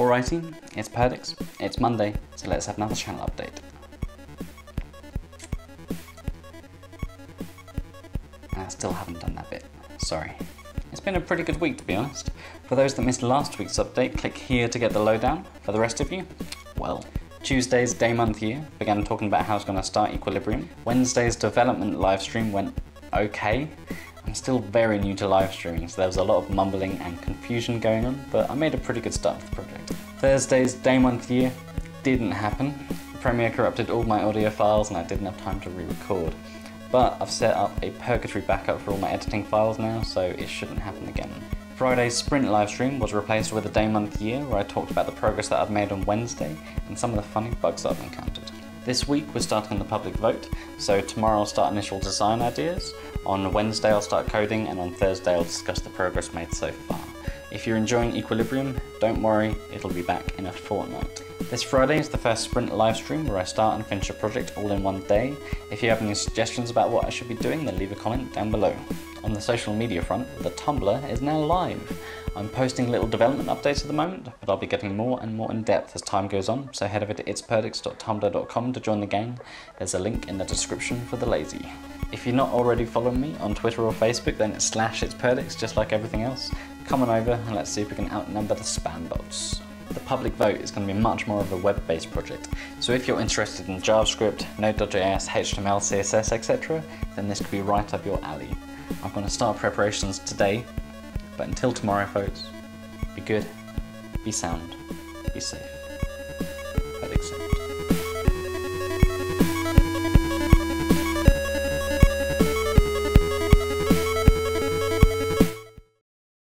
Alrighty, it's Perdix, it's Monday, so let's have another channel update. And I still haven't done that bit, sorry. It's been a pretty good week, to be honest. For those that missed last week's update, click here to get the lowdown. For the rest of you, well, Tuesday's Day Month Year began talking about how it's going to start Equilibrium. Wednesday's development livestream went okay. I'm still very new to live streaming, so there was a lot of mumbling and confusion going on, but I made a pretty good start with the project. Thursday's Day Month Year didn't happen. Premiere corrupted all my audio files and I didn't have time to re-record. But I've set up a purgatory backup for all my editing files now, so it shouldn't happen again. Friday's sprint livestream was replaced with a day, month, year, where I talked about the progress that I've made on Wednesday and some of the funny bugs that I've encountered. This week we're starting the public vote, so tomorrow I'll start initial design ideas, on Wednesday I'll start coding, and on Thursday I'll discuss the progress made so far. If you're enjoying Equilibrium, don't worry, it'll be back in a fortnight. This Friday is the first sprint livestream where I start and finish a project all in one day. If you have any suggestions about what I should be doing, then leave a comment down below. On the social media front, the Tumblr is now live. I'm posting little development updates at the moment, but I'll be getting more and more in depth as time goes on, so head over to itsperdix.tumblr.com to join the gang. There's a link in the description for the lazy. If you're not already following me on Twitter or Facebook, then it's /itsperdix, just like everything else. Come on over and let's see if we can outnumber the spam bots. The public vote is going to be much more of a web-based project, so if you're interested in JavaScript, Node.js, HTML, CSS, etc., then this could be right up your alley. I'm going to start preparations today, but until tomorrow folks, be good, be sound, be safe, but accept.